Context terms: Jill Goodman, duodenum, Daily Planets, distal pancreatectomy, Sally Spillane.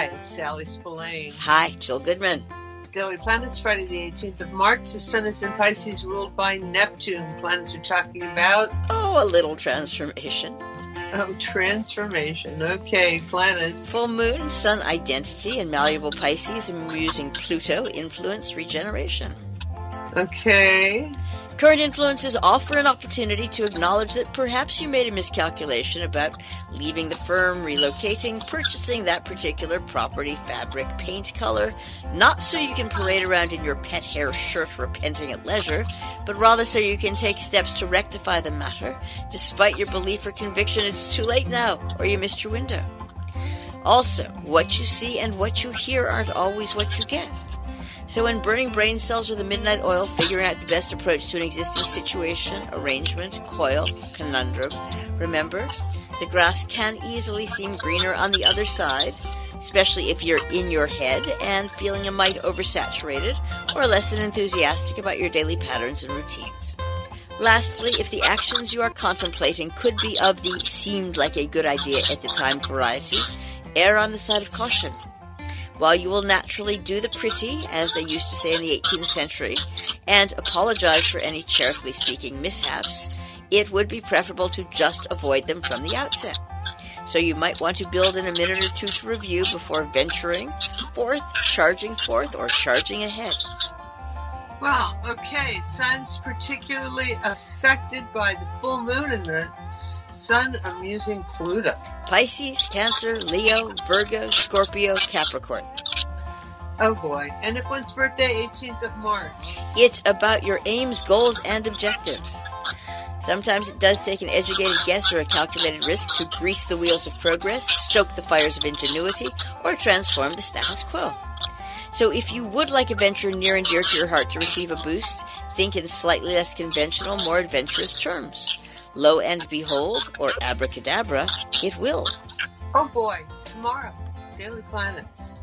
Hi, Sally Spillane. Hi, Jill Goodman. Daily Planets, Friday the 18th of March. The Sun is in Pisces, ruled by Neptune. Planets are talking about... Oh, a little transformation. Oh, transformation. Okay, planets. Full moon, sun identity, and malleable Pisces. And we're using Pluto, influence, regeneration. Okay. Current influences offer an opportunity to acknowledge that perhaps you made a miscalculation about leaving the firm, relocating, purchasing that particular property, fabric, paint color, not so you can parade around in your pet hair shirt repenting at leisure, but rather so you can take steps to rectify the matter. Despite your belief or conviction, it's too late now, or you missed your window. Also, what you see and what you hear aren't always what you get. So when burning brain cells with a midnight oil, figuring out the best approach to an existing situation, arrangement, coil, conundrum, remember, the grass can easily seem greener on the other side, especially if you're in your head and feeling a mite oversaturated or less than enthusiastic about your daily patterns and routines. Lastly, if the actions you are contemplating could be of the seemed like a good idea at the time variety, err on the side of caution. While you will naturally do the pretty, as they used to say in the 18th century, and apologize for any charitably speaking mishaps, it would be preferable to just avoid them from the outset. So you might want to build in a minute or two to review before venturing forth, charging forth, or charging ahead. Well, okay, signs particularly affected by the full moon and the sun I'm using Pluto. Pisces, Cancer, Leo, Virgo, Scorpio, Capricorn. Oh boy. And if one's birthday, 18th of March. It's about your aims, goals, and objectives. Sometimes it does take an educated guess or a calculated risk to grease the wheels of progress, stoke the fires of ingenuity, or transform the status quo. So if you would like a venture near and dear to your heart to receive a boost, think in slightly less conventional, more adventurous terms. Lo and behold, or abracadabra, it will. Oh boy, tomorrow, Daily Planets.